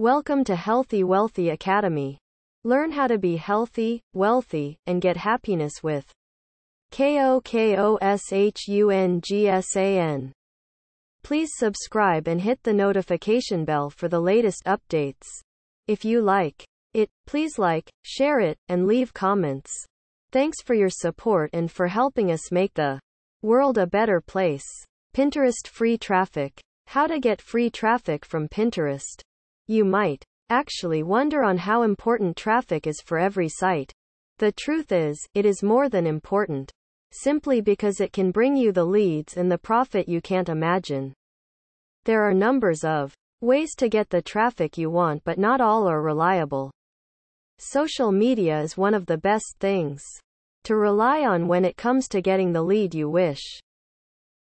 Welcome to Healthy Wealthy Academy. Learn how to be healthy, wealthy, and get happiness with KOKOSHUNGSAN. Please subscribe and hit the notification bell for the latest updates. If you like it, please like, share it, and leave comments. Thanks for your support and for helping us make the world a better place. Pinterest free traffic. How to get free traffic from Pinterest. You might actually wonder on how important traffic is for every site. The truth is, it is more than important, simply because it can bring you the leads and the profit you can't imagine. There are numbers of ways to get the traffic you want, but not all are reliable. Social media is one of the best things to rely on when it comes to getting the lead you wish.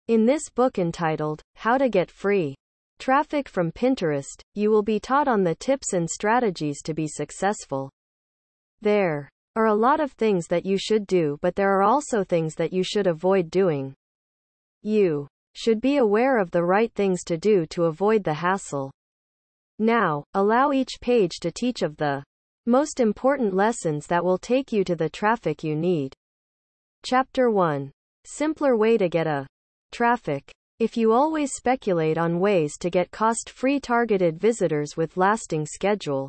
In this book entitled, How to Get Free Traffic from Pinterest, you will be taught on the tips and strategies to be successful. There are a lot of things that you should do, but there are also things that you should avoid doing. You should be aware of the right things to do to avoid the hassle. Now, allow each page to teach of the most important lessons that will take you to the traffic you need. Chapter 1. Simpler way to get a traffic. If you always speculate on ways to get cost-free targeted visitors with lasting schedule,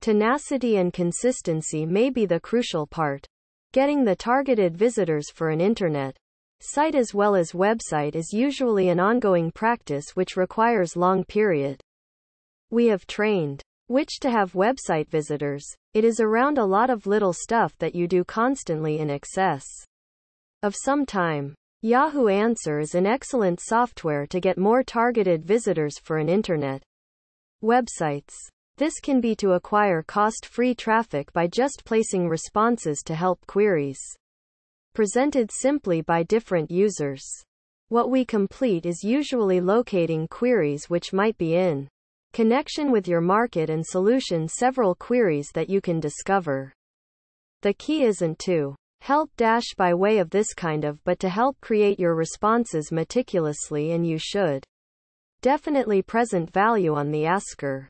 tenacity and consistency may be the crucial part. Getting the targeted visitors for an internet site as well as website is usually an ongoing practice which requires long period. We have trained which to have website visitors. It is around a lot of little stuff that you do constantly in excess of some time. Yahoo Answers is an excellent software to get more targeted visitors for an internet websites. This can be to acquire cost-free traffic by just placing responses to help queries presented simply by different users. What we complete is usually locating queries which might be in connection with your market and solution several queries that you can discover. The key isn't to help dash by way of this kind of, but to help create your responses meticulously, and you should definitely present value on the asker.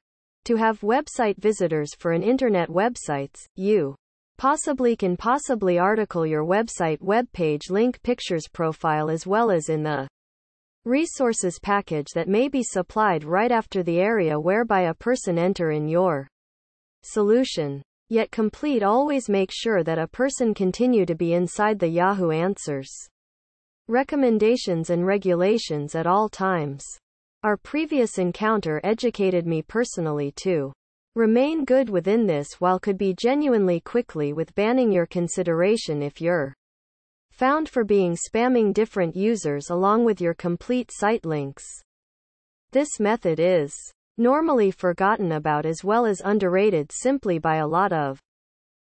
To have website visitors for an internet websites, you can possibly article your website webpage link pictures profile as well as in the resources package that may be supplied right after the area whereby a person enter in your solution. Yet complete always make sure that a person continue to be inside the Yahoo Answers recommendations and regulations at all times. Our previous encounter educated me personally to remain good within this while could be genuinely quickly with banning your consideration if you're found for being spamming different users along with your complete site links. This method is normally forgotten about as well as underrated simply by a lot of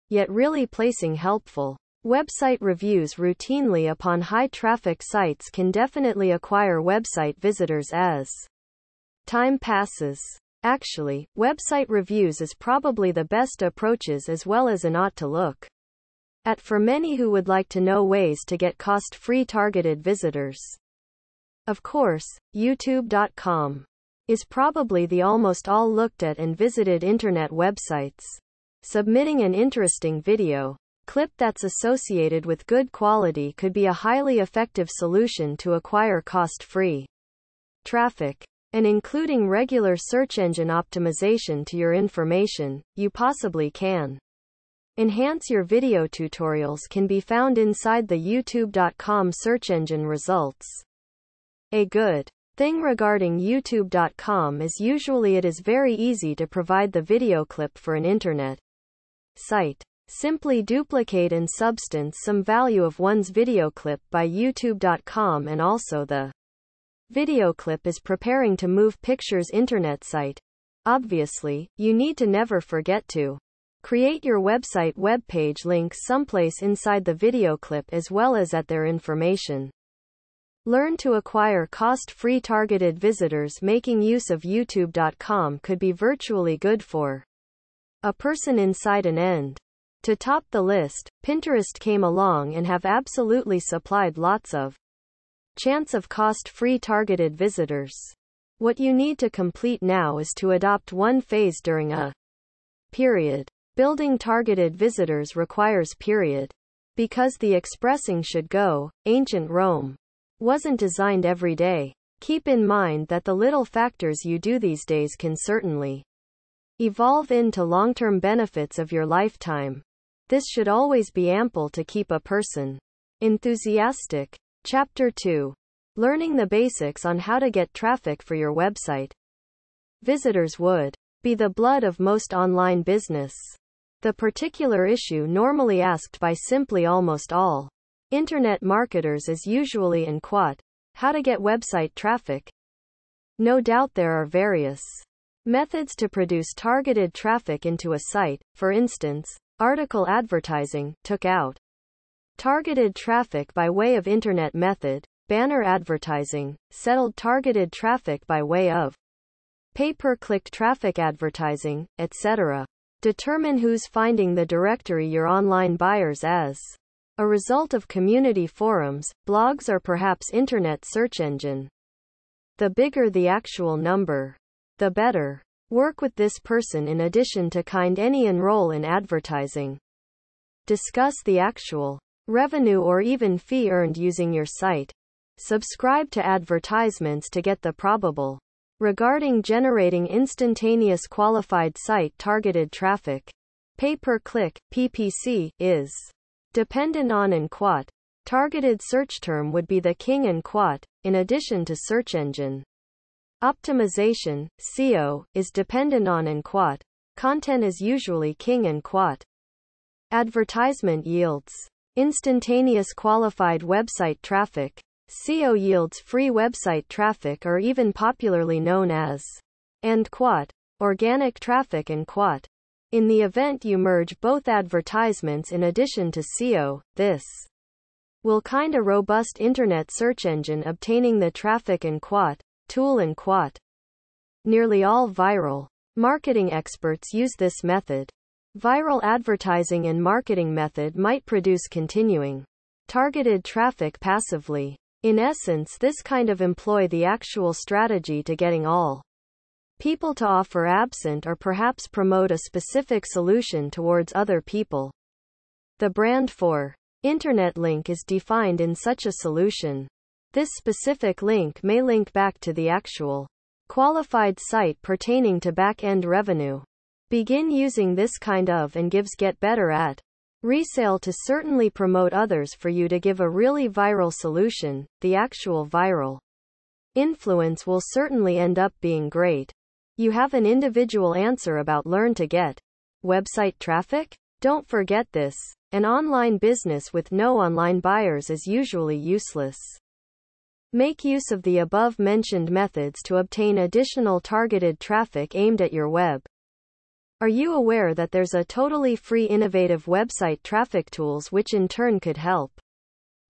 yet really placing helpful website reviews routinely upon high traffic sites can definitely acquire website visitors as time passes. Actually, website reviews is probably the best approaches as well as an ought to look at for many who would like to know ways to get cost-free targeted visitors. Of course, YouTube.com is probably the almost all looked at and visited internet websites. Submitting an interesting video clip that's associated with good quality could be a highly effective solution to acquire cost-free traffic. And including regular search engine optimization to your information, you possibly can enhance your video tutorials can be found inside the YouTube.com search engine results. A good thing regarding YouTube.com is usually it is very easy to provide the video clip for an internet site. Simply duplicate and substance some value of one's video clip by YouTube.com, and also the video clip is preparing to move pictures internet site. Obviously, you need to never forget to create your website webpage link someplace inside the video clip as well as at their information. Learn to acquire cost-free targeted visitors. Making use of YouTube.com could be virtually good for a person inside an end. To top the list, Pinterest came along and have absolutely supplied lots of chance of cost-free targeted visitors. What you need to complete now is to adopt one phase during a period. Building targeted visitors requires period. Because the expressing should go, ancient Rome wasn't designed every day. Keep in mind that the little factors you do these days can certainly evolve into long-term benefits of your lifetime. This should always be ample to keep a person enthusiastic. Chapter 2. Learning the basics on how to get traffic for your website. Visitors would be the blood of most online business. The particular issue normally asked by simply almost all internet marketers is usually in quote, how to get website traffic. No doubt there are various methods to produce targeted traffic into a site. For instance, article advertising took out targeted traffic by way of internet method. Banner advertising settled targeted traffic by way of pay-per-click traffic advertising, etc. Determine who's finding the directory your online buyers as a result of community forums, blogs, or perhaps internet search engine. The bigger the actual number, the better. Work with this person in addition to kind any enroll in advertising. Discuss the actual revenue or even fee earned using your site. Subscribe to advertisements to get the probable. Regarding generating instantaneous qualified site-targeted traffic, pay-per-click, PPC, is dependent on and quote. Targeted search term would be the king and quote, in addition to search engine optimization, SEO, is dependent on and quote. Content is usually king and quote. Advertisement yields instantaneous qualified website traffic. SEO yields free website traffic, or even popularly known as and quote, organic traffic and quote. In the event you merge both advertisements in addition to SEO, this will kind a robust internet search engine obtaining the traffic and quote, tool and quote. Nearly all viral marketing experts use this method. Viral advertising and marketing method might produce continuing targeted traffic passively. In essence, this kind of employ the actual strategy to getting all people to offer absent or perhaps promote a specific solution towards other people. The brand for internet link is defined in such a solution. This specific link may link back to the actual qualified site pertaining to back-end revenue. Begin using this kind of and gives get better at resale to certainly promote others for you to give a really viral solution. The actual viral influence will certainly end up being great. You have an individual answer about learn to get website traffic? Don't forget this. An online business with no online buyers is usually useless. Make use of the above mentioned methods to obtain additional targeted traffic aimed at your web. Are you aware that there's a totally free innovative website traffic tools which in turn could help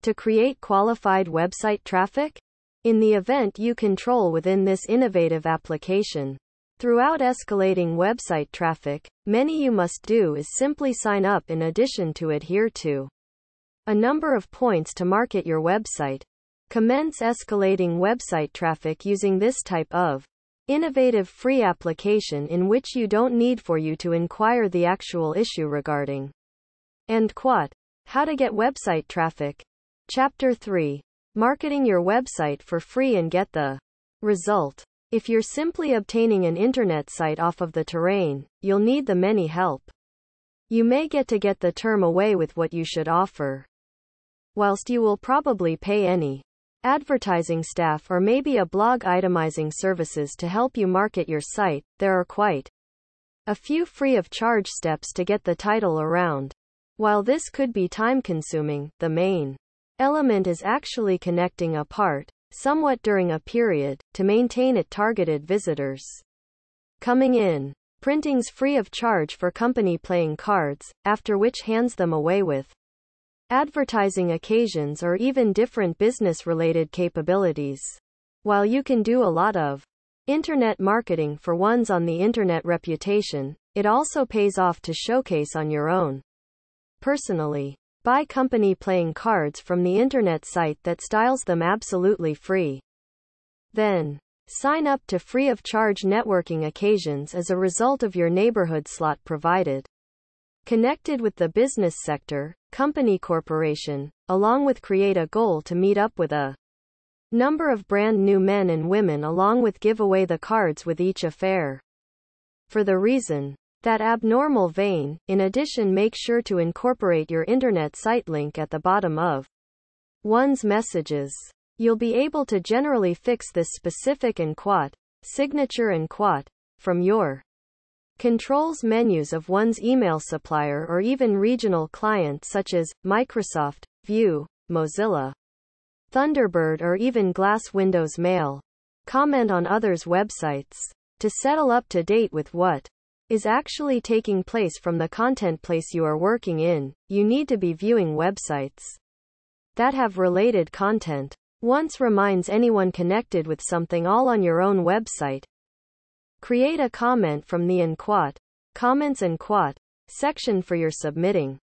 to create qualified website traffic? In the event you control within this innovative application. Throughout escalating website traffic, many you must do is simply sign up in addition to adhere to a number of points to market your website. Commence escalating website traffic using this type of innovative free application in which you don't need for you to inquire the actual issue regarding and quote, how to get website traffic. Chapter 3. Marketing your website for free and get the result. If you're simply obtaining an internet site off of the terrain, you'll need the many help. You may get to get the term away with what you should offer. Whilst you will probably pay any advertising staff or maybe a blog itemizing services to help you market your site, there are quite a few free of charge steps to get the title around. While this could be time consuming, the main element is actually connecting a part, somewhat during a period, to maintain it targeted visitors coming in. Printings free of charge for company playing cards, after which hands them away with advertising occasions or even different business-related capabilities. While you can do a lot of internet marketing for one's on the internet reputation, it also pays off to showcase on your own. Personally, buy company playing cards from the internet site that styles them absolutely free. Then, Sign up to free of charge networking occasions as a result of your neighborhood slot provided. Connected with the business sector, company corporation, along with create a goal to meet up with a number of brand new men and women along with give away the cards with each affair. For the reason that abnormal vein, in addition make sure to incorporate your internet site link at the bottom of one's messages. You'll be able to generally fix this specific and quat, signature and quat, from your controls menus of one's email supplier or even regional client such as Microsoft, View, Mozilla, Thunderbird or even Glass Windows Mail. Comment on others' websites to settle up to date with what is actually taking place from the content place you are working in. You need to be viewing websites that have related content. Once reminds anyone connected with something all on your own website. Create a comment from the inquat, comments and quat, section for your submitting.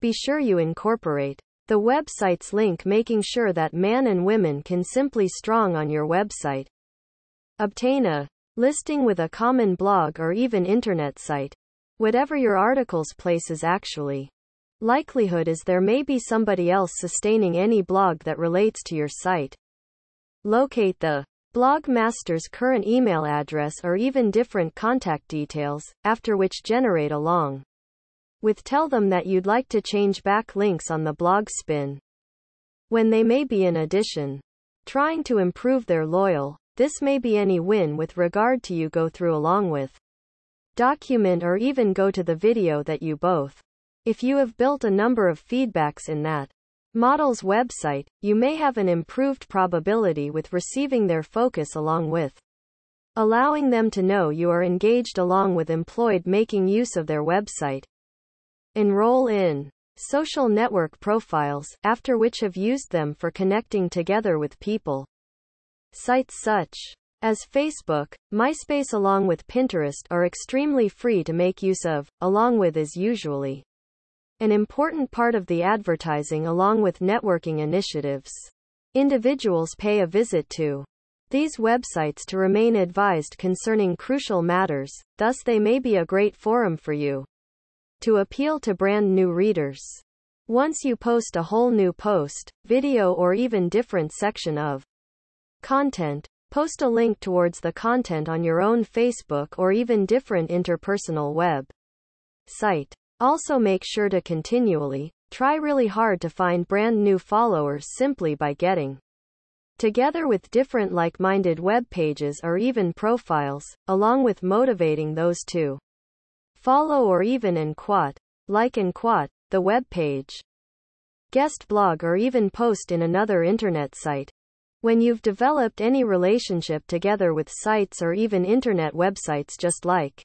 Be sure you incorporate the website's link making sure that man and women can simply strong on your website. Obtain a listing with a common blog or even internet site. Whatever your article's place is actually. Likelihood is there may be somebody else sustaining any blog that relates to your site. Locate the blog master's current email address or even different contact details, after which generate along with tell them that you'd like to change backlinks on the blog spin when they may be in addition. Trying to improve their loyal, this may be any win with regard to you go through along with document or even go to the video that you both. If you have built a number of feedbacks in that model's website, you may have an improved probability with receiving their focus along with allowing them to know you are engaged along with employed making use of their website. Enroll in social network profiles, after which have used them for connecting together with people. Sites such as Facebook, MySpace along with Pinterest are extremely free to make use of, along with is usually an important part of the advertising along with networking initiatives. Individuals pay a visit to these websites to remain advised concerning crucial matters, thus they may be a great forum for you to appeal to brand new readers. Once you post a whole new post, video or even different section of content, post a link towards the content on your own Facebook or even different interpersonal web site. Also make sure to continually try really hard to find brand new followers simply by getting together with different like-minded web pages or even profiles, along with motivating those to follow or even in quote, like in quote, the web page, guest blog or even post in another internet site. When you've developed any relationship together with sites or even internet websites just like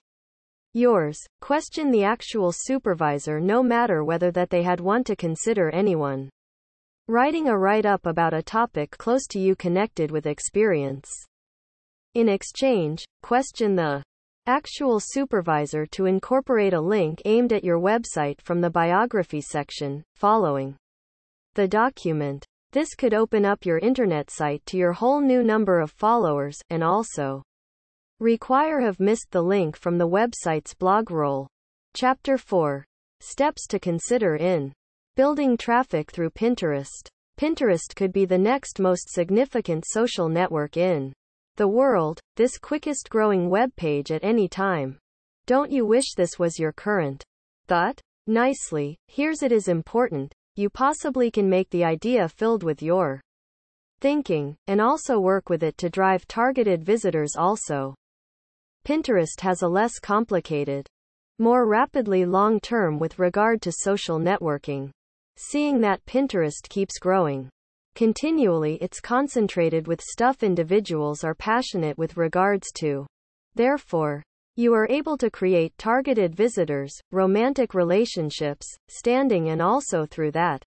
yours, question the actual supervisor no matter whether that they had want to consider anyone writing a write-up about a topic close to you connected with experience. In exchange, question the actual supervisor to incorporate a link aimed at your website from the biography section, following the document. This could open up your internet site to your whole new number of followers, and also require have missed the link from the website's blog roll. Chapter 4. Steps to consider in building traffic through Pinterest. Pinterest could be the next most significant social network in the world, this quickest growing web page at any time. Don't you wish this was your current thought? Nicely, here's it is important. You possibly can make the idea filled with your thinking, and also work with it to drive targeted visitors also. Pinterest has a less complicated, more rapidly long-term with regard to social networking. Seeing that Pinterest keeps growing continually, it's concentrated with stuff individuals are passionate with regards to. Therefore, you are able to create targeted visitors, romantic relationships, standing and also through that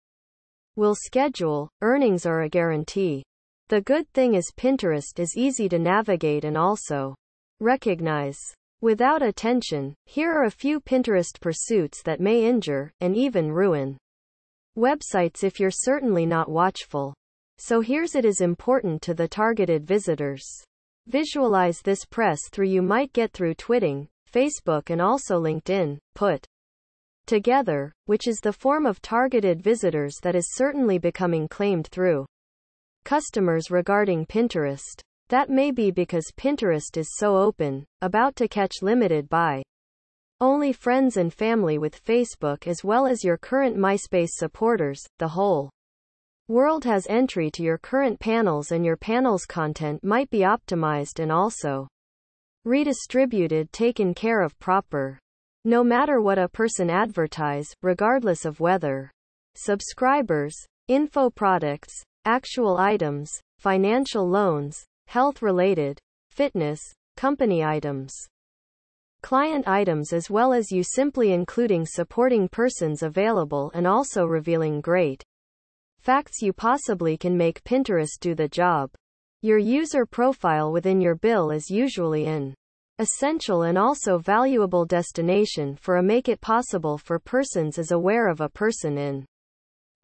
will schedule, earnings are a guarantee. The good thing is Pinterest is easy to navigate and also recognize. Without attention, here are a few Pinterest pursuits that may injure, and even ruin, websites if you're certainly not watchful. So here's it is important to the targeted visitors. Visualize this press through you might get through twitting, Facebook and also LinkedIn, put together, which is the form of targeted visitors that is certainly becoming claimed through customers regarding Pinterest. That may be because Pinterest is so open, about to catch limited by only friends and family with Facebook as well as your current MySpace supporters. The whole world has entry to your current panels and your panel's content might be optimized and also redistributed, taken care of proper. No matter what a person advertise, regardless of whether subscribers, info products, actual items, financial loans, health-related, fitness, company items, client items as well as you simply including supporting persons available and also revealing great facts you possibly can make Pinterest do the job. Your user profile within your bill is usually in essential and also valuable destination for a make it possible for persons is aware of a person in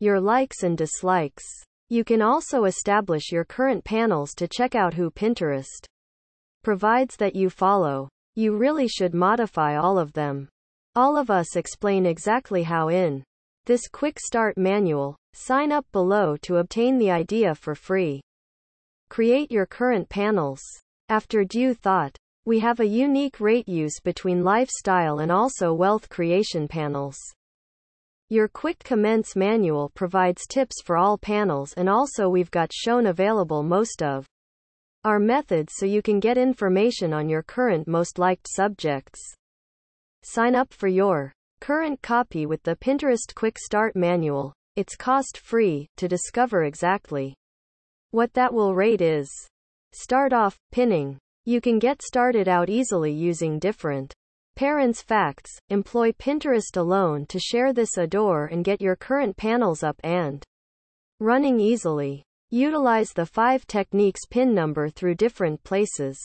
your likes and dislikes. You can also establish your current panels to check out who Pinterest provides that you follow. You really should modify all of them. All of us explain exactly how in this quick start manual. Sign up below to obtain the idea for free. Create your current panels. After due thought, we have a unique rate use between lifestyle and also wealth creation panels. Your quick commence manual provides tips for all panels and also we've got shown available most of our methods so you can get information on your current most liked subjects. Sign up for your current copy with the Pinterest Quick Start Manual. It's cost free to discover exactly what that will rate is. Start off pinning. You can get started out easily using different parents' facts, employ Pinterest alone to share this adore and get your current panels up and running easily. Utilize the 5 techniques pin number through different places.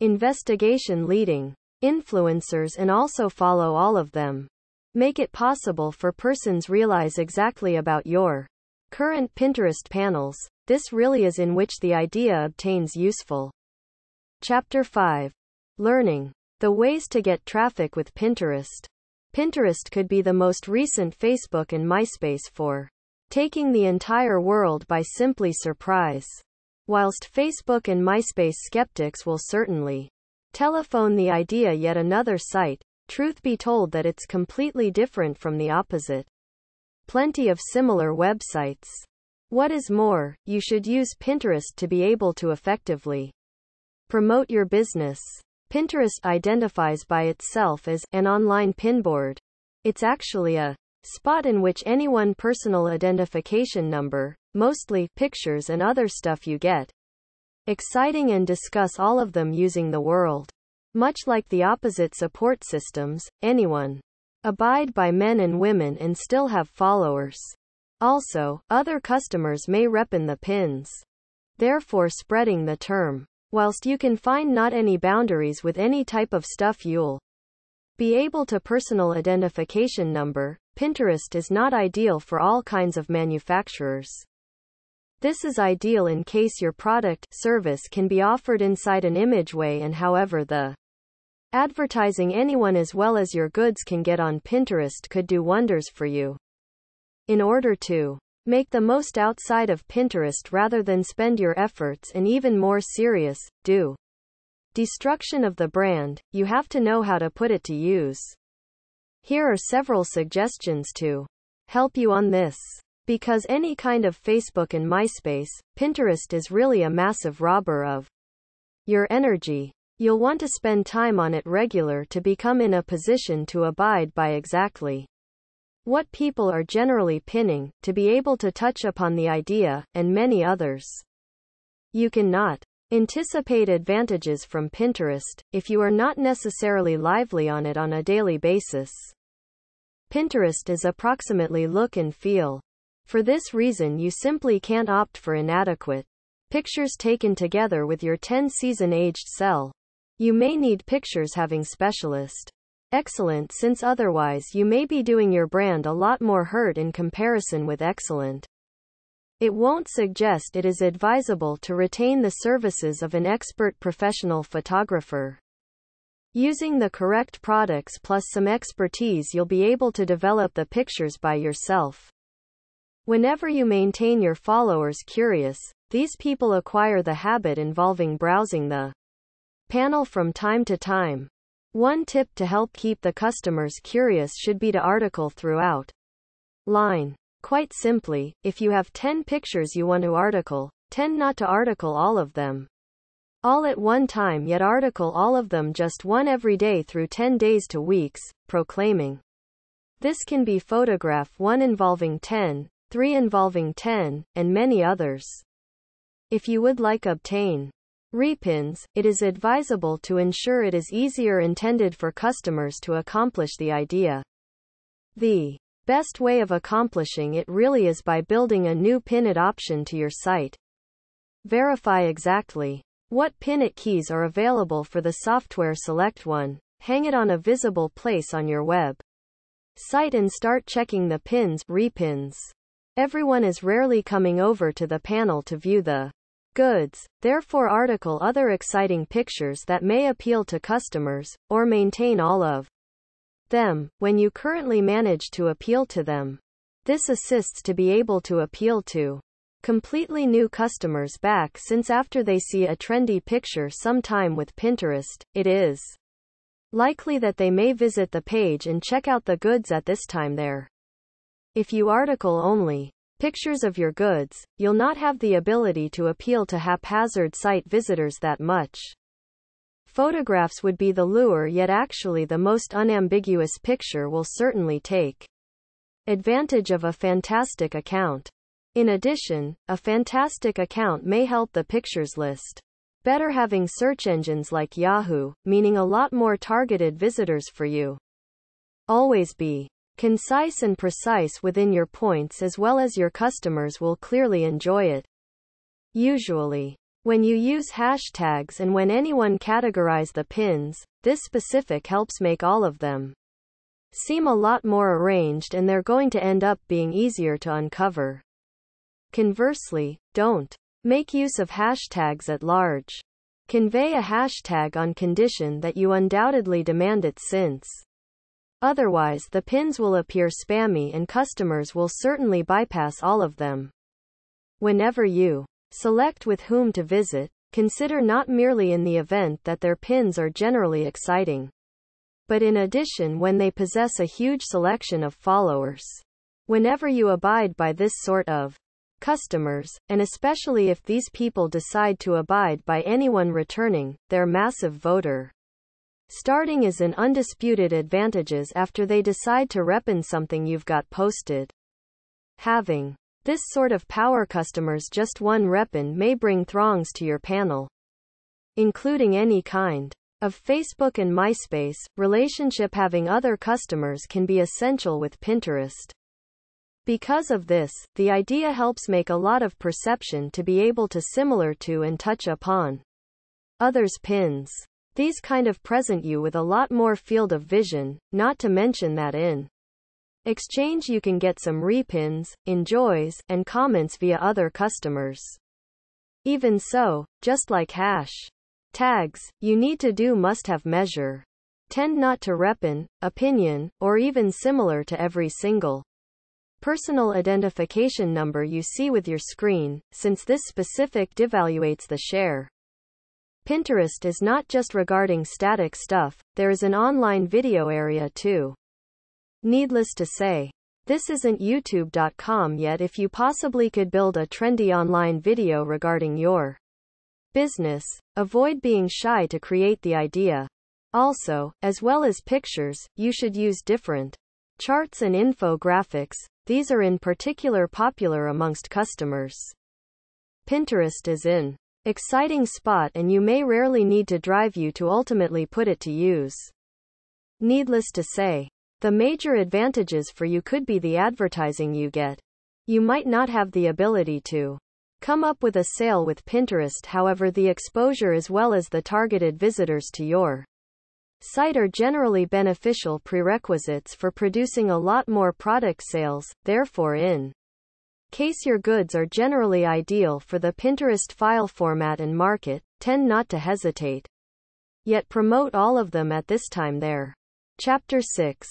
Investigation leading influencers and also follow all of them. Make it possible for persons realize exactly about your current Pinterest panels. This really is in which the idea obtains useful. Chapter 5. Learning. The ways to get traffic with Pinterest. Pinterest could be the most recent Facebook and MySpace for taking the entire world by simply surprise. Whilst Facebook and MySpace skeptics will certainly telephone the idea yet another site, truth be told that it's completely different from the opposite. Plenty of similar websites. What is more, you should use Pinterest to be able to effectively promote your business. Pinterest identifies by itself as an online pinboard. It's actually a spot in which anyone personal identification number, mostly pictures and other stuff you get exciting and discuss all of them using the world. Much like the opposite support systems, anyone abide by men and women and still have followers. Also, other customers may reppin' the pins, therefore spreading the term. Whilst you can find not any boundaries with any type of stuff you'll be able to personal identification number, Pinterest is not ideal for all kinds of manufacturers. This is ideal in case your product, service can be offered inside an image way and however the advertising anyone as well as your goods can get on Pinterest could do wonders for you. In order to make the most outside of Pinterest rather than spend your efforts and even more serious, do destruction of the brand, you have to know how to put it to use. Here are several suggestions to help you on this. Because any kind of Facebook and MySpace, Pinterest is really a massive robber of your energy. You'll want to spend time on it regular to become in a position to abide by exactly what people are generally pinning, to be able to touch upon the idea, and many others. You cannot anticipate advantages from Pinterest, if you are not necessarily lively on it on a daily basis. Pinterest is approximately look and feel. For this reason you simply can't opt for inadequate pictures taken together with your 10-season aged cell. You may need pictures having specialist excellent, since otherwise you may be doing your brand a lot more hurt in comparison with excellent. It won't suggest it is advisable to retain the services of an expert professional photographer. Using the correct products plus some expertise, you'll be able to develop the pictures by yourself. Whenever you maintain your followers curious, these people acquire the habit involving browsing the panel from time to time. One tip to help keep the customers curious should be to article throughout line. Quite simply, if you have 10 pictures you want to article, tend not to article all of them all at one time, yet article all of them, just one every day through 10 days to weeks, proclaiming. This can be photograph 1 involving 10, 3 involving 10, and many others. If you would like obtain repins, it is advisable to ensure it is easier intended for customers to accomplish the idea. The best way of accomplishing it really is by building a new pin it option to your site. Verify exactly what pin it keys are available for the software. Select one, hang it on a visible place on your web site and start checking the pins, repins. Everyone is rarely coming over to the panel to view the goods, therefore article other exciting pictures that may appeal to customers, or maintain all of them, when you currently manage to appeal to them. This assists to be able to appeal to completely new customers back, since after they see a trendy picture sometime with Pinterest, it is likely that they may visit the page and check out the goods at this time there. If you article only pictures of your goods, you'll not have the ability to appeal to haphazard site visitors that much. Photographs would be the lure, yet actually the most unambiguous picture will certainly take advantage of a fantastic account. In addition, a fantastic account may help the pictures list better, having search engines like Yahoo, meaning a lot more targeted visitors for you. Always be concise and precise within your points as well, as your customers will clearly enjoy it. Usually, when you use hashtags and when anyone categorize the pins, this specific helps make all of them seem a lot more arranged, and they're going to end up being easier to uncover. Conversely, don't make use of hashtags at large. Convey a hashtag on condition that you undoubtedly demand it, since otherwise the pins will appear spammy and customers will certainly bypass all of them. Whenever you select with whom to visit, consider not merely in the event that their pins are generally exciting, but in addition when they possess a huge selection of followers. Whenever you abide by this sort of customers, and especially if these people decide to abide by anyone returning, their massive voter starting is an undisputed advantages after they decide to repin something you've got posted. Having this sort of power customers, just one repin may bring throngs to your panel, including any kind of Facebook and MySpace relationship. Having other customers can be essential with Pinterest. Because of this, the idea helps make a lot of perception to be able to similar to and touch upon others' pins. These kind of present you with a lot more field of vision, not to mention that in exchange you can get some repins, enjoys, and comments via other customers. Even so, just like hashtags, you need to do must-have measure. Tend not to repin, opinion, or even similar to every single personal identification number you see with your screen, since this specific devaluates the share. Pinterest is not just regarding static stuff, there is an online video area too. Needless to say, this isn't YouTube.com, yet if you possibly could build a trendy online video regarding your business, avoid being shy to create the idea. Also, as well as pictures, you should use different charts and infographics. These are in particular popular amongst customers. Pinterest is in exciting spot and you may rarely need to drive you to ultimately put it to use. Needless to say, the major advantages for you could be the advertising you get. You might not have the ability to come up with a sale with Pinterest, however the exposure as well as the targeted visitors to your site are generally beneficial prerequisites for producing a lot more product sales. Therefore in Case your goods are generally ideal for the Pinterest file format and market, tend not to hesitate. Yet promote all of them at this time there. Chapter 6.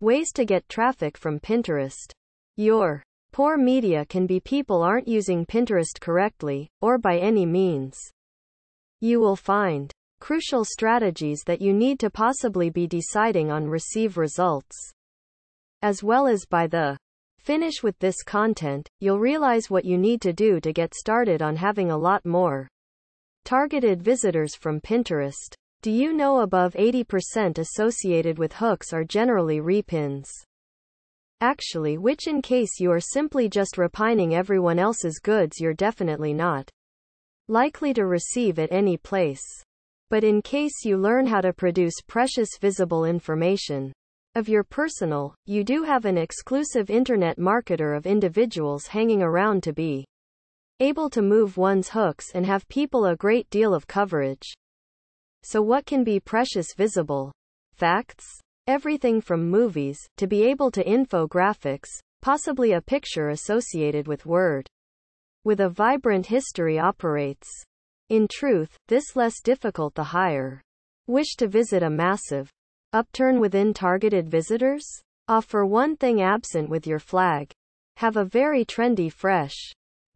Ways to get traffic from Pinterest. Your poor media can be people aren't using Pinterest correctly, or by any means. You will find crucial strategies that you need to possibly be deciding on receive results. As well as by the finish with this content, you'll realize what you need to do to get started on having a lot more targeted visitors from Pinterest. Do you know above 80% associated with hooks are generally repins? Actually, which in case you are simply just repining everyone else's goods, you're definitely not likely to receive at any place. But in case you learn how to produce precious visible information of your personal, you do have an exclusive internet marketer of individuals hanging around to be able to move one's hooks and have people a great deal of coverage. So what can be precious visible? Facts? Everything from movies, to be able to infographics, possibly a picture associated with word with a vibrant history operates. In truth, this less difficult the higher wish to visit a massive upturn within targeted visitors? Offer one thing absent with your flag. Have a very trendy fresh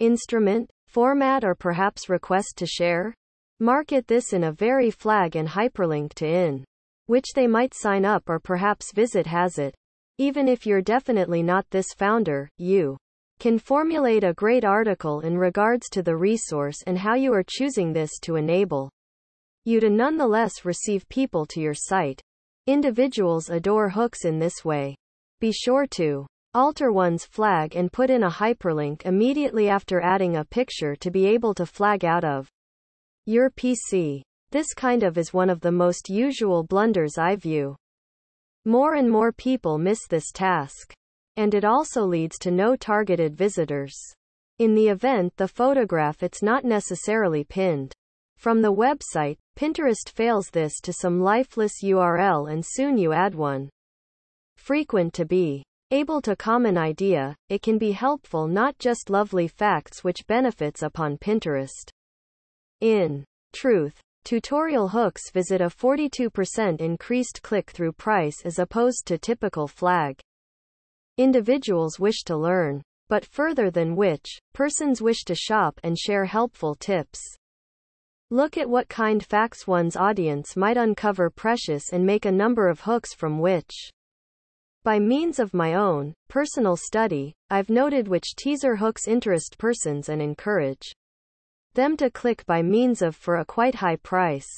instrument, format, or perhaps request to share. Market this in a very flag and hyperlink to in which they might sign up or perhaps visit has it. Even if you're definitely not this founder, you can formulate a great article in regards to the resource and how you are choosing this to enable you to nonetheless receive people to your site. Individuals adore hooks in this way. Be sure to alter one's flag and put in a hyperlink immediately after adding a picture to be able to flag out of your PC. This kind of is one of the most usual blunders I view. More and more people miss this task. And it also leads to no targeted visitors. In the event the photograph it's not necessarily pinned from the website, Pinterest fails this to some lifeless URL and soon you add one. Frequent to be able to common idea, it can be helpful not just lovely facts which benefits upon Pinterest. In truth, tutorial hooks visit a 42% increased click-through price as opposed to typical flag. Individuals wish to learn, but further than which, persons wish to shop and share helpful tips. Look at what kind facts one's audience might uncover precious and make a number of hooks from which. By means of my own personal study, I've noted which teaser hooks interest persons and encourage them to click by means of for a quite high price.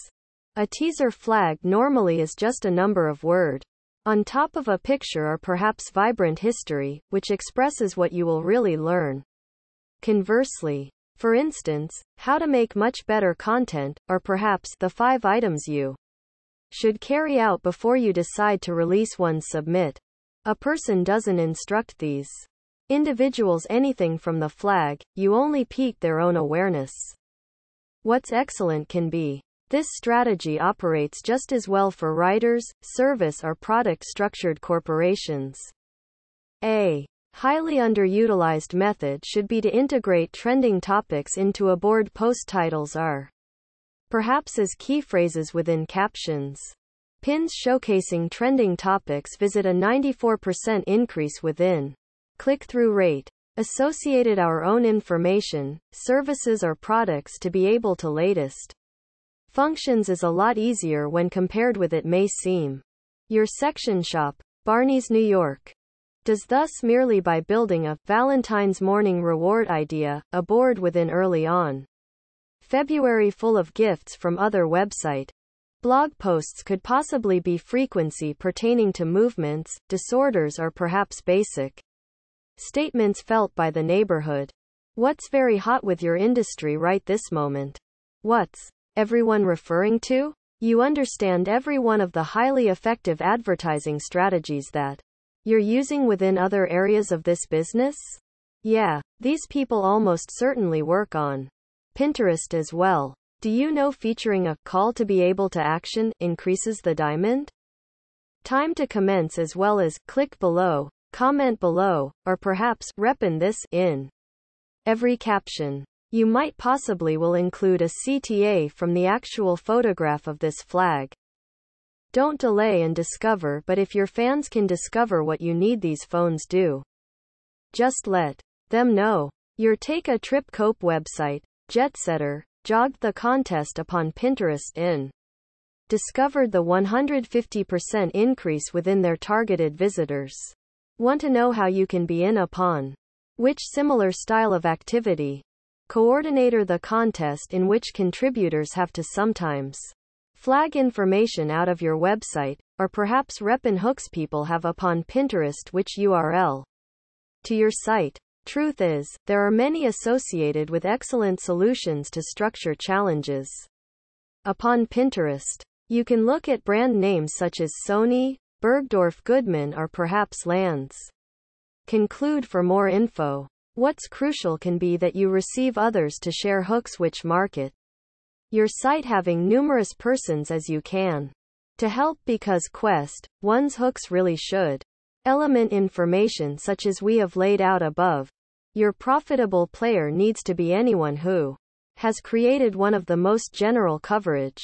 A teaser flag normally is just a number of words on top of a picture or perhaps vibrant history, which expresses what you will really learn. Conversely, for instance, how to make much better content, or perhaps the 5 items you should carry out before you decide to release one's submit. A person doesn't instruct these individuals anything from the flag, you only pique their own awareness. What's excellent can be. This strategy operates just as well for writers, service or product-structured corporations. A highly underutilized method should be to integrate trending topics into a board post titles or perhaps as key phrases within captions. Pins showcasing trending topics visit a 94% increase within click-through rate. Associated our own information, services or products to be able to latest functions is a lot easier when compared with it may seem. Your section shop, Barney's New York, does thus merely by building a Valentine's morning reward idea, a board within early on February full of gifts from other website. Blog posts could possibly be frequency pertaining to movements, disorders or perhaps basic statements felt by the neighborhood. What's very hot with your industry right this moment? What's everyone referring to? You understand every one of the highly effective advertising strategies that you're using within other areas of this business? Yeah, these people almost certainly work on Pinterest as well. Do you know featuring a call to be able to action increases the diamond time to commence as well as click below, comment below, or perhaps repin this in Every caption you might possibly will include a CTA from the actual photograph of this flag. Don't delay and discover, but if your fans can discover what you need these phones do, just let them know. Your Take a Trip Cope website, Jetsetter, jogged the contest upon Pinterest in discovered the 150% increase within their targeted visitors. Want to know how you can be in upon which similar style of activity? Coordinator the contest in which contributors have to sometimes flag information out of your website, or perhaps rep and hooks people have upon Pinterest which URL to your site. Truth is, there are many associated with excellent solutions to structure challenges upon Pinterest. You can look at brand names such as Sony, Bergdorf Goodman, or perhaps Lands. Conclude for more info. What's crucial can be that you receive others to share hooks which market your site, having numerous persons as you can to help, because quest one's hooks really should element information such as we have laid out above. Your profitable player needs to be anyone who has created one of the most general coverage.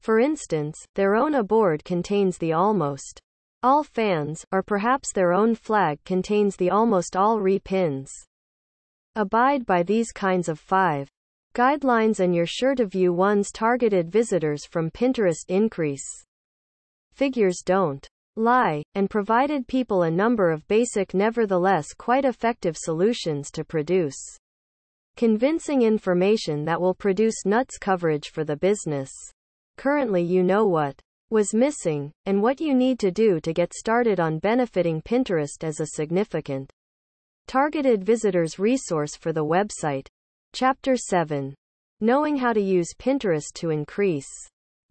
For instance, their own abroad contains the almost all fans, or perhaps their own flag contains the almost all repins. Abide by these kinds of 5 guidelines and you're sure to view one's targeted visitors from Pinterest increase. Figures don't lie, and provided people a number of basic nevertheless quite effective solutions to produce convincing information that will produce nuts coverage for the business. Currently you know what was missing, and what you need to do to get started on benefiting Pinterest as a significant targeted visitors resource for the website. Chapter 7. Knowing how to use Pinterest to increase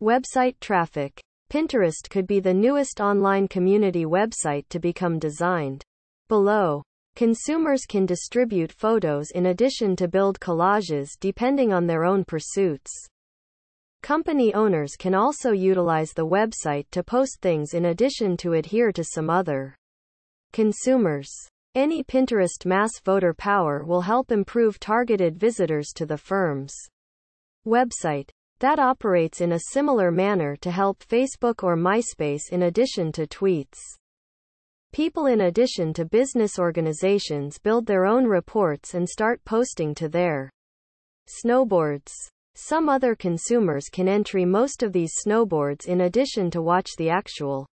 website traffic. Pinterest could be the newest online community website to become designed. Below, consumers can distribute photos in addition to build collages depending on their own pursuits. Company owners can also utilize the website to post things in addition to adhere to some other consumers. Any Pinterest mass voter power will help improve targeted visitors to the firm's website that operates in a similar manner to help Facebook or MySpace in addition to tweets. People in addition to business organizations build their own reports and start posting to their snowboards. Some other consumers can entry most of these snowboards in addition to watch the actual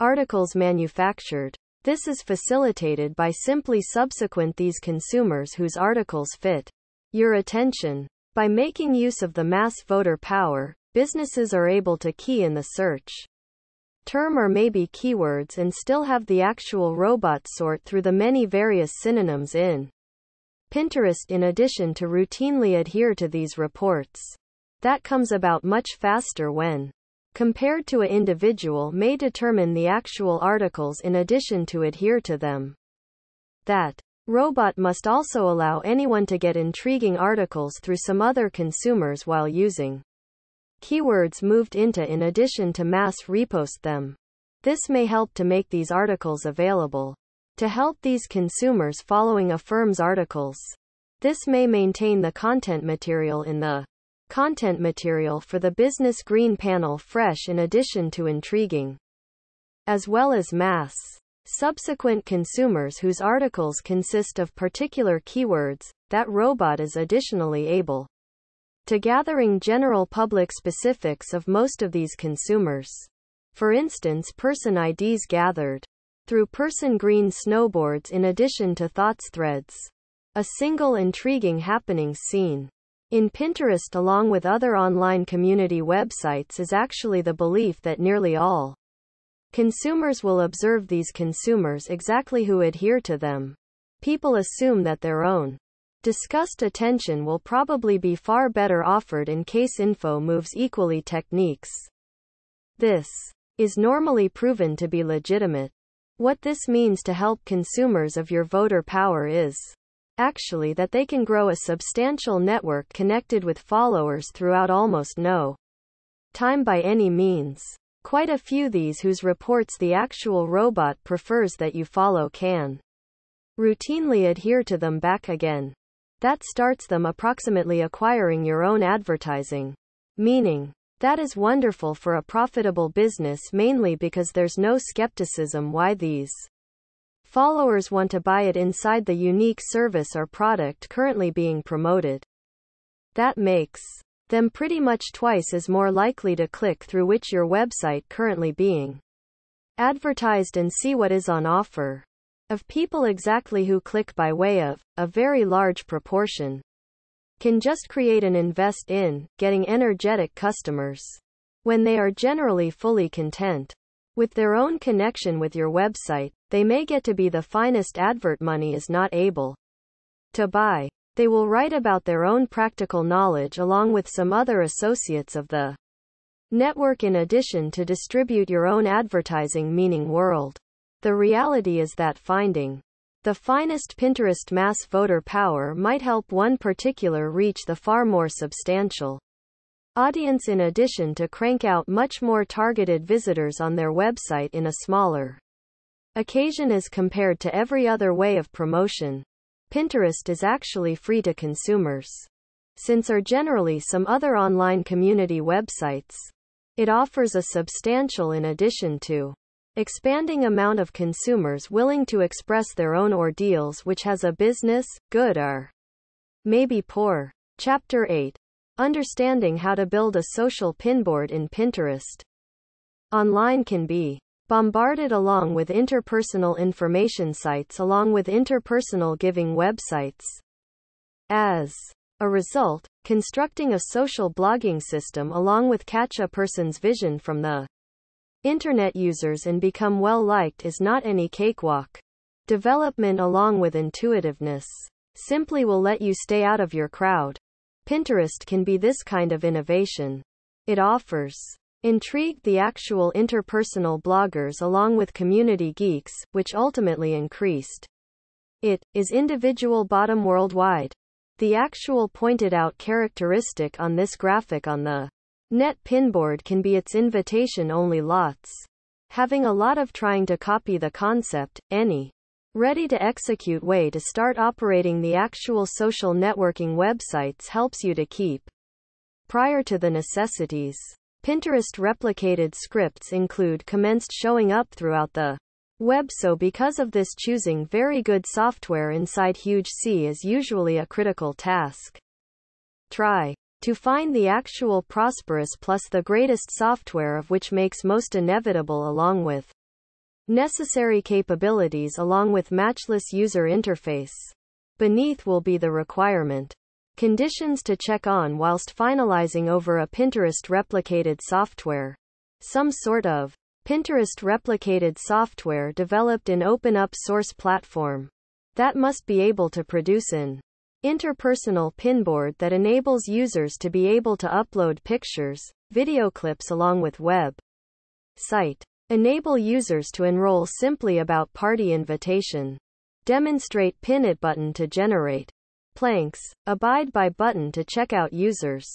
articles manufactured. This is facilitated by simply subsequent these consumers whose articles fit your attention. By making use of the mass voter power, businesses are able to key in the search term or maybe keywords and still have the actual robot sort through the many various synonyms in Pinterest in addition to routinely adhere to these reports. That comes about much faster when compared to an individual may determine the actual articles in addition to adhere to them. That robot must also allow anyone to get intriguing articles through some other consumers while using keywords moved into in addition to mass repost them. This may help to make these articles available to help these consumers following a firm's articles. This may maintain the content material in the content material for the business green panel fresh in addition to intriguing, as well as mass subsequent consumers whose articles consist of particular keywords. That robot is additionally able to gathering general public specifics of most of these consumers. For instance, person IDs gathered through person green snowboards in addition to thoughts threads. A single intriguing happening seen in Pinterest along with other online community websites is actually the belief that nearly all consumers will observe these consumers exactly who adhere to them. People assume that their own discussed attention will probably be far better offered in case info moves equally techniques. This is normally proven to be legitimate. What this means to help consumers of your voter power is actually that they can grow a substantial network connected with followers throughout almost no time by any means. Quite a few these whose reports the actual robot prefers that you follow can routinely adhere to them back again. That starts them approximately acquiring your own advertising. Meaning, that is wonderful for a profitable business mainly because there's no skepticism why these followers want to buy it inside the unique service or product currently being promoted. That makes them pretty much twice as more likely to click through which your website currently being advertised and see what is on offer. Of people exactly who click by way of, a very large proportion can just create and invest in getting energetic customers when they are generally fully content with their own connection with your website. They may get to be the finest advert money is not able to buy. They will write about their own practical knowledge along with some other associates of the network in addition to distribute your own advertising, meaning world. The reality is that finding the finest Pinterest mass voter power might help one particular reach the far more substantial audience in addition to crank out much more targeted visitors on their website in a smaller occasion as compared to every other way of promotion. Pinterest is actually free to consumers, since are generally some other online community websites. It offers a substantial in addition to expanding amount of consumers willing to express their own ordeals, which has a business, good or maybe poor. Chapter 8. Understanding how to build a social pinboard in Pinterest. Online can be bombarded along with interpersonal information sites along with interpersonal giving websites. As a result, constructing a social blogging system along with catch a person's vision from the Internet users and become well-liked is not any cakewalk. Development along with intuitiveness simply will let you stay out of your crowd. Pinterest can be this kind of innovation. It offers intrigue the actual interpersonal bloggers along with community geeks, which ultimately increased it, is individual bottom worldwide. The actual pointed out characteristic on this graphic on the net pinboard can be its invitation-only lots. Having a lot of trying to copy the concept, any ready-to-execute way to start operating the actual social networking websites helps you to keep prior to the necessities. Pinterest replicated scripts include commenced showing up throughout the web, so because of this choosing very good software inside huge C is usually a critical task. Try to find the actual prosperous plus the greatest software of which makes most inevitable along with necessary capabilities along with matchless user interface. Beneath will be the requirement conditions to check on whilst finalizing over a Pinterest replicated software. Some sort of Pinterest replicated software developed in open up source platform that must be able to produce an interpersonal pinboard that enables users to be able to upload pictures, video clips along with web site. Enable users to enroll simply about party invitation. Demonstrate pin it button to generate planks. Abide by button to check out users.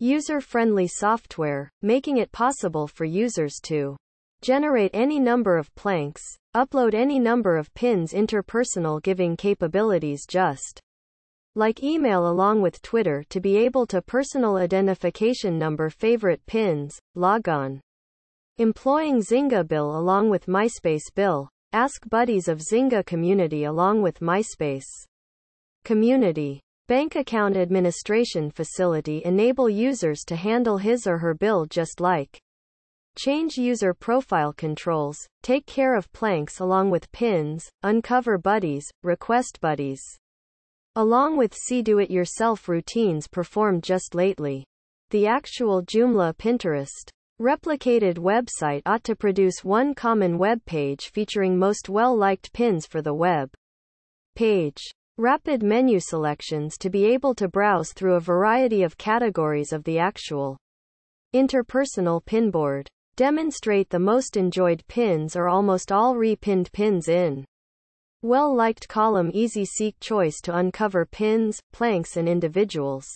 User-friendly software, making it possible for users to generate any number of planks, upload any number of pins, interpersonal giving capabilities just like email along with Twitter to be able to personal identification number, favorite pins, log on. Employing Zynga bill along with MySpace bill. Ask buddies of Zynga community along with MySpace community. Bank account administration facility enable users to handle his or her bill just like. Change user profile controls. Take care of planks along with pins. Uncover buddies. Request buddies along with see do-it-yourself routines performed just lately. The actual Joomla Pinterest replicated website ought to produce one common web page featuring most well-liked pins for the web page. Rapid menu selections to be able to browse through a variety of categories of the actual interpersonal pinboard. Demonstrate the most enjoyed pins or almost all repinned pins in well-liked column. Easy seek choice to uncover pins, planks and individuals.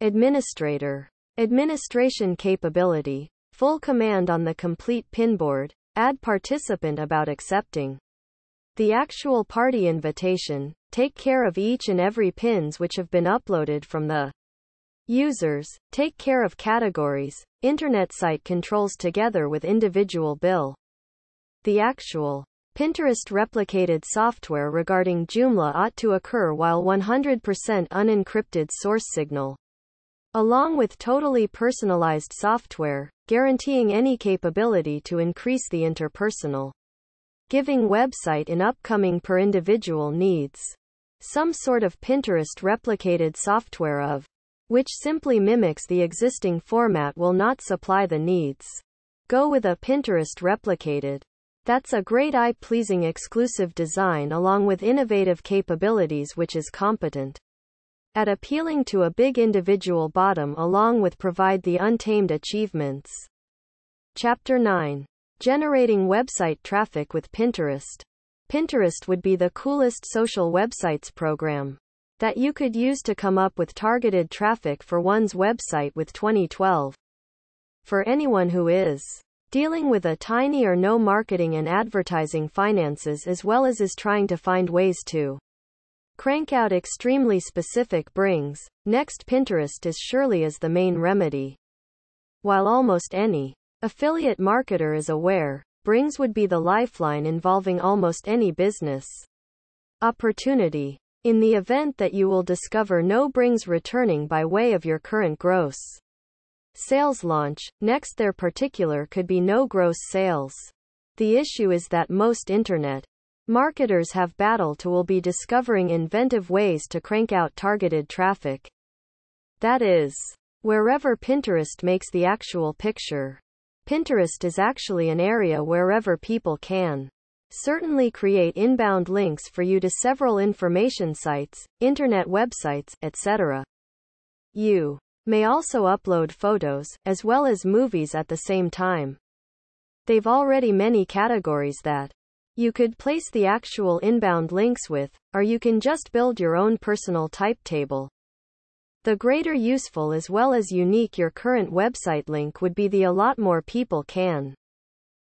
Administrator. Administration capability. Full command on the complete pinboard. Add participant about accepting the actual party invitation, take care of each and every pins which have been uploaded from the users, take care of categories, internet site controls together with individual bill. The actual Pinterest replicated software regarding Joomla ought to occur while 100% unencrypted source signal, along with totally personalized software, guaranteeing any capability to increase the interpersonal giving website in upcoming per individual needs. Some sort of Pinterest replicated software of which simply mimics the existing format will not supply the needs. Go with a Pinterest replicated. That's a great eye-pleasing exclusive design along with innovative capabilities which is competent at appealing to a big individual bottom along with provide the untamed achievements. Chapter 9. Generating website traffic with Pinterest. Pinterest would be the coolest social websites program that you could use to come up with targeted traffic for one's website with 2012. For anyone who is dealing with a tiny or no marketing and advertising finances as well as is trying to find ways to crank out extremely specific brings, next Pinterest is surely as the main remedy. While almost any affiliate marketer is aware, brings would be the lifeline involving almost any business opportunity. In the event that you will discover no brings returning by way of your current gross sales launch, next their particular could be no gross sales. The issue is that most internet marketers have battled to will be discovering inventive ways to crank out targeted traffic. That is, wherever Pinterest makes the actual picture. Pinterest is actually an area wherever people can certainly create inbound links for you to several information sites, internet websites, etc. You may also upload photos, as well as movies at the same time. They've already many categories that you could place the actual inbound links with, or you can just build your own personal type table. The greater useful as well as unique your current website link would be the a lot more people can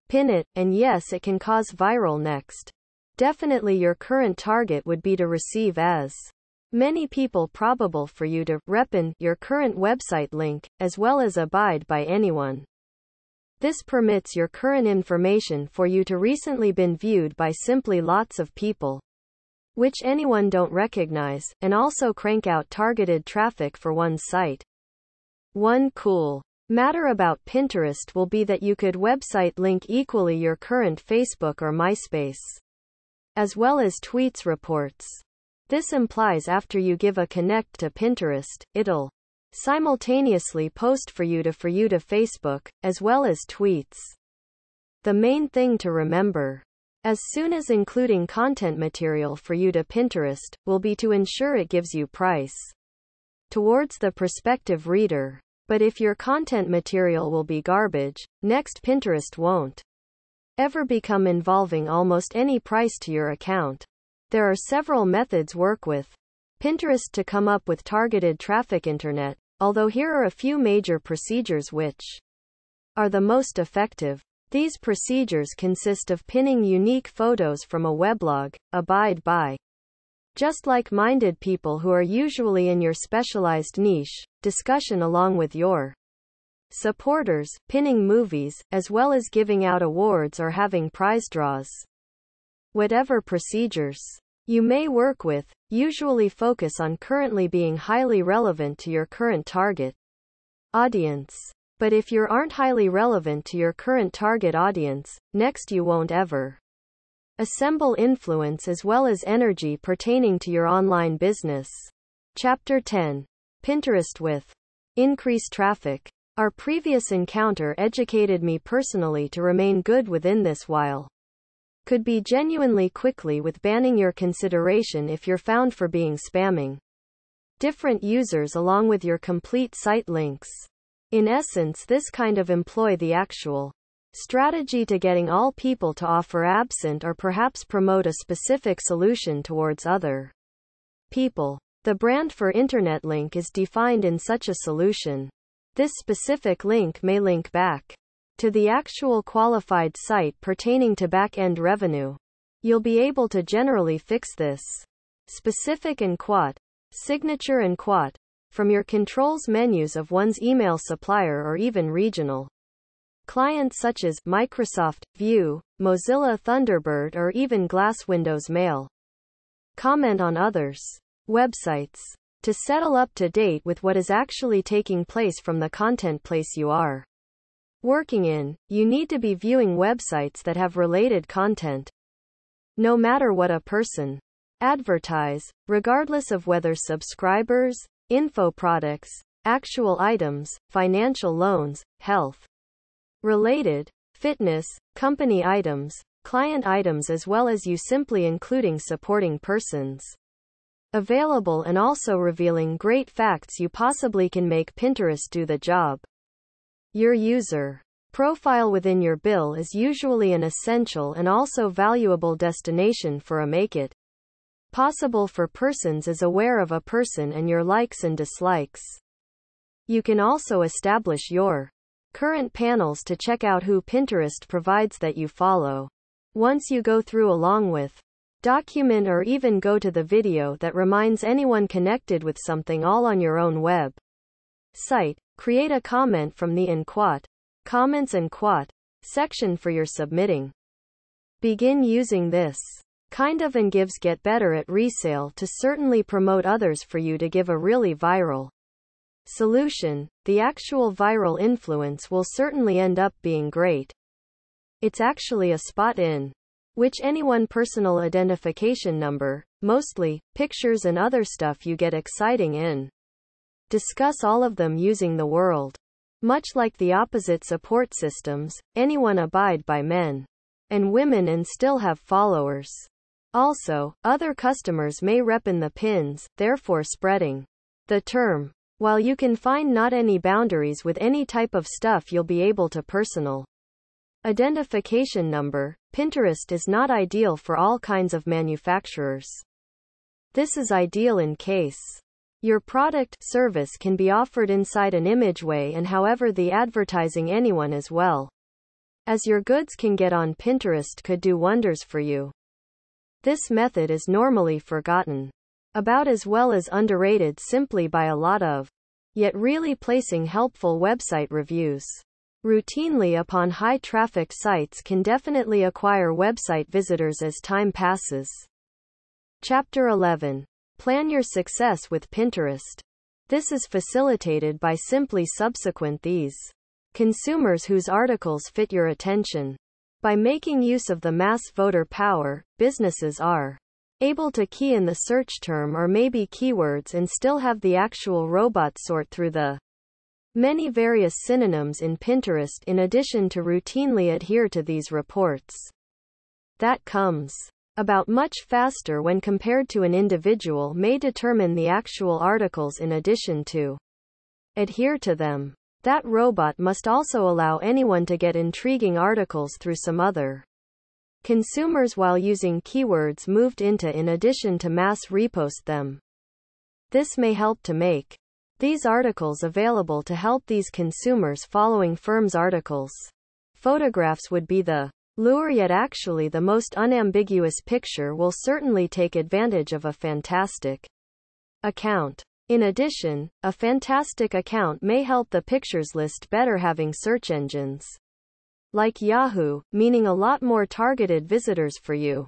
pin it, and yes it can cause viral next. Definitely your current target would be to receive as many people probable for you to repin your current website link, as well as abide by anyone. This permits your current information for you to recently been viewed by simply lots of people, which anyone don't recognize, and also crank out targeted traffic for one's site. One cool matter about Pinterest will be that you could website link equally your current Facebook or MySpace, as well as tweets reports. This implies after you give a connect to Pinterest, it'll simultaneously post for you to Facebook, as well as tweets. The main thing to remember, as soon as including content material for you to Pinterest, will be to ensure it gives you price towards the prospective reader. But if your content material will be garbage, next Pinterest won't ever become involving almost any price to your account. There are several methods work with Pinterest to come up with targeted traffic internet, although here are a few major procedures which are the most effective. These procedures consist of pinning unique photos from a weblog, abide by just like-minded people who are usually in your specialized niche, discussion along with your supporters, pinning movies, as well as giving out awards or having prize draws. Whatever procedures you may work with, usually focus on currently being highly relevant to your current target audience. But if you aren't highly relevant to your current target audience, next you won't ever assemble influence as well as energy pertaining to your online business. Chapter 10. Pinterest with increased traffic. Our previous encounter educated me personally to remain good within this while could be genuinely quickly with banning your consideration if you're found for being spamming different users along with your complete site links. In essence, this kind of employ the actual strategy to getting all people to offer absent or perhaps promote a specific solution towards other people. The brand for internet link is defined in such a solution. This specific link may link back to the actual qualified site pertaining to back-end revenue. you'll be able to generally fix this. Specific and Quat, Signature and Quat, from your controls menus of one's email supplier or even regional clients such as Microsoft, View, Mozilla Thunderbird or even Glass Windows Mail. Comment on others' websites to settle up to date with what is actually taking place from the content place you are working in. You need to be viewing websites that have related content, no matter what a person advertise, regardless of whether subscribers, info products, actual items, financial loans, health related, fitness, company items, client items, as well as you simply including supporting persons available and also revealing great facts you possibly can make Pinterest do the job. Your user profile within your bill is usually an essential and also valuable destination for a make it possible for persons is aware of a person and your likes and dislikes. You can also establish your current panels to check out who Pinterest provides that you follow. Once you go through along with document or even go to the video that reminds anyone connected with something all on your own web site, create a comment from the in quat, comments and quat section for your submitting. Begin using this kind of and gives get better at resale to certainly promote others for you to give a really viral solution. The actual viral influence will certainly end up being great. It's actually a spot in which anyone personal identification number, mostly pictures and other stuff you get exciting in. Discuss all of them using the world. Much like the opposite support systems, anyone abide by men and women and still have followers. Also, other customers may rep in the pins, therefore spreading the term. While you can find not any boundaries with any type of stuff you'll be able to personal identification number, Pinterest is not ideal for all kinds of manufacturers. This is ideal in case your product service can be offered inside an image way and however the advertising anyone as well as your goods can get on Pinterest could do wonders for you. This method is normally forgotten about as well as underrated simply by a lot of yet really placing helpful website reviews routinely upon high traffic sites can definitely acquire website visitors as time passes. Chapter 11. Plan your success with Pinterest. This is facilitated by simply subsequent these consumers whose articles fit your attention. By making use of the mass voter power, businesses are able to key in the search term or maybe keywords and still have the actual robot sort through the many various synonyms in Pinterest in addition to routinely adhere to these reports. That comes about much faster when compared to an individual may determine the actual articles in addition to adhere to them. That robot must also allow anyone to get intriguing articles through some other consumers while using keywords moved into in addition to mass repost them. This may help to make these articles available to help these consumers following firms' articles. Photographs would be the lure yet actually the most unambiguous picture will certainly take advantage of a fantastic account. In addition, a fantastic account may help the pictures list better having search engines like Yahoo, meaning a lot more targeted visitors for you.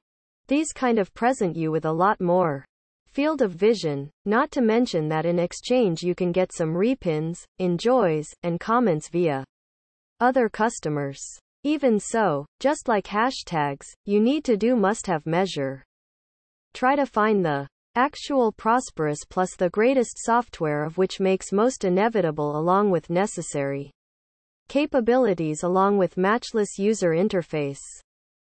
These kind of present you with a lot more field of vision, not to mention that in exchange you can get some repins, enjoys, and comments via other customers. Even so, just like hashtags, you need to do must-have measure. Try to find the actual prosperous plus the greatest software of which makes most inevitable along with necessary capabilities along with matchless user interface.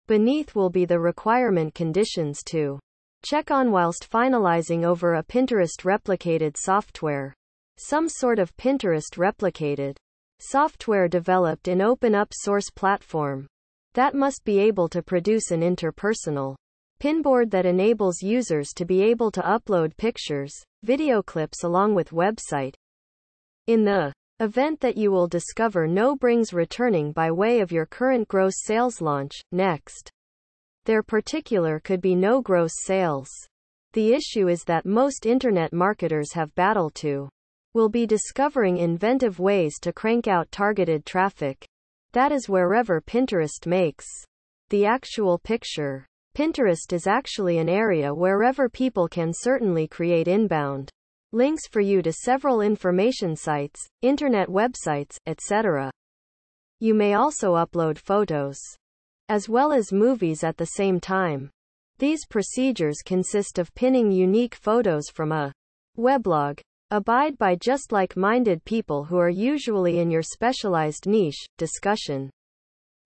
Beneath will be the requirement conditions to check on whilst finalizing over a Pinterest replicated software. Some sort of Pinterest replicated software developed in open up source platform that must be able to produce an interpersonal pinboard that enables users to be able to upload pictures, video clips along with website. In the event that you will discover no brings returning by way of your current gross sales launch, next There particular could be no gross sales. The issue is that most internet marketers have battle to. Will be discovering inventive ways to crank out targeted traffic. That is wherever Pinterest makes the actual picture. Pinterest is actually an area wherever people can certainly create inbound links for you to several information sites, internet websites, etc. You may also upload photos as well as movies at the same time. These procedures consist of pinning unique photos from a weblog. Abide by just like-minded people who are usually in your specialized niche, discussion.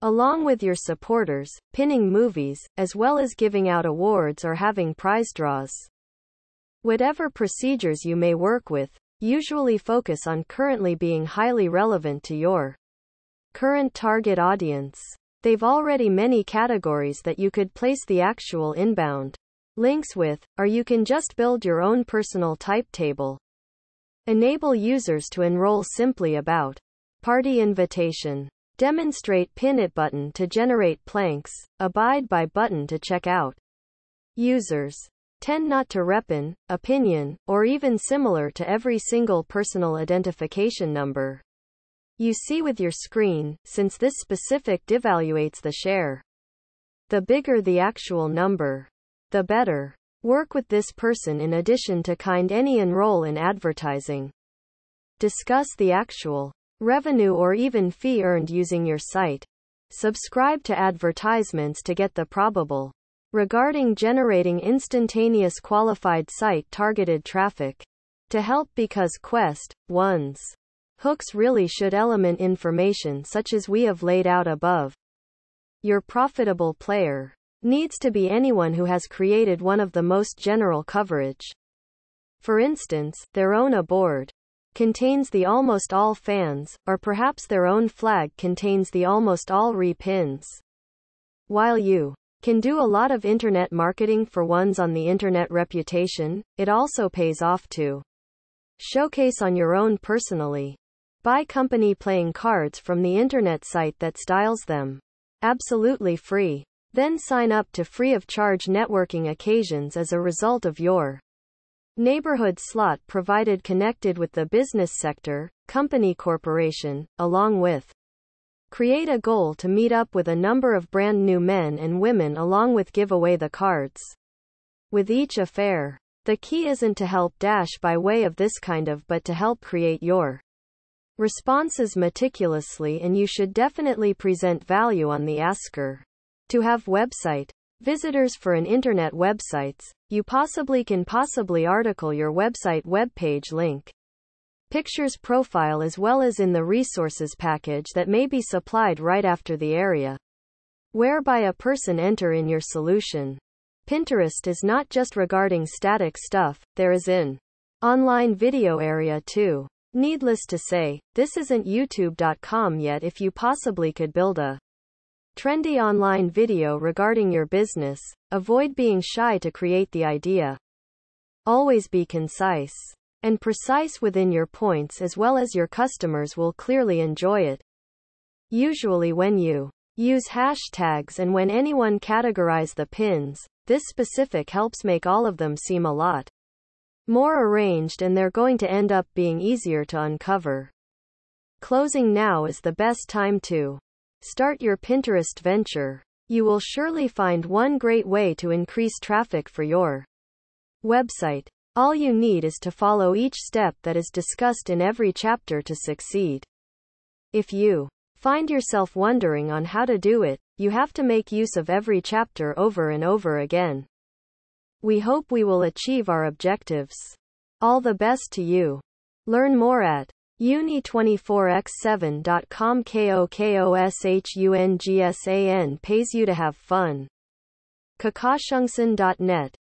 Along with your supporters, pinning movies, as well as giving out awards or having prize draws. Whatever procedures you may work with, usually focus on currently being highly relevant to your current target audience. They've already many categories that you could place the actual inbound links with, or you can just build your own personal type table. Enable users to enroll simply about party invitation. Demonstrate pin it button to generate planks, abide by button to check out users. Tend not to repin, opinion, or even similar to every single personal identification number you see with your screen, since this specific devaluates the share. The bigger the actual number, the better. Work with this person in addition to kind any enroll in advertising. Discuss the actual revenue or even fee earned using your site. Subscribe to advertisements to get the probable. Regarding generating instantaneous qualified site targeted traffic. To help because quest, one's hooks really should element information such as we have laid out above. Your profitable player needs to be anyone who has created one of the most general coverage. For instance, their own board contains the almost all fans, or perhaps their own flag contains the almost all repins. While you can do a lot of internet marketing for one's on the internet reputation, it also pays off to showcase on your own personally. Buy company playing cards from the internet site that styles them. Absolutely free. Then sign up to free of charge networking occasions as a result of your neighborhood slot provided connected with the business sector, company corporation, along with create a goal to meet up with a number of brand new men and women along with give away the cards with each affair. The key isn't to help dash by way of this kind of but to help create your responses meticulously, and you should definitely present value on the asker. To have website visitors for an internet websites, you can possibly article your website webpage link, pictures profile as well as in the resources package that may be supplied right after the area whereby a person enter in your solution. Pinterest is not just regarding static stuff, there is an online video area too. Needless to say, this isn't YouTube.com yet. If you possibly could build a trendy online video regarding your business, avoid being shy to create the idea. Always be concise and precise within your points as well as your customers will clearly enjoy it. Usually when you use hashtags and when anyone categorize the pins, this specific helps make all of them seem a lot more arranged and they're going to end up being easier to uncover. Closing now is the best time to start your Pinterest venture. You will surely find one great way to increase traffic for your website. All you need is to follow each step that is discussed in every chapter to succeed. If you find yourself wondering on how to do it, you have to make use of every chapter over and over again. We hope we will achieve our objectives. All the best to you. Learn more at Uni24x7.com. KOKOSHUNGSAN pays you to have fun. KOKOSHUNGSAN.net